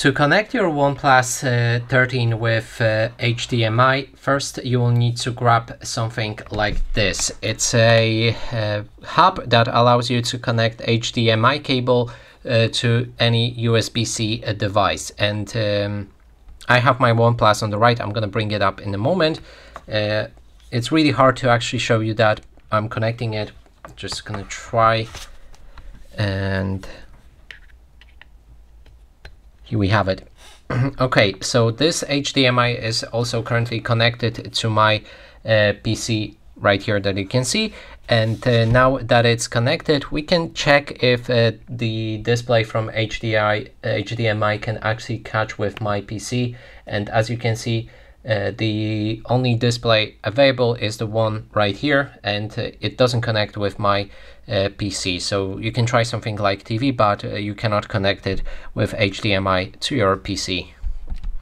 To connect your OnePlus 13 with HDMI, first you will need to grab something like this. It's a hub that allows you to connect HDMI cable to any USB-C device. And I have my OnePlus on the right. I'm going to bring it up in a moment. It's really hard to actually show you that I'm connecting it. Just going to try, and here we have it. Okay, so this HDMI is also currently connected to my PC right here that you can see. And now that it's connected, we can check if the display from HDMI can actually catch with my PC. And as you can see, the only display available is the one right here, and it doesn't connect with my PC. So you can try something like TV, but you cannot connect it with HDMI to your PC.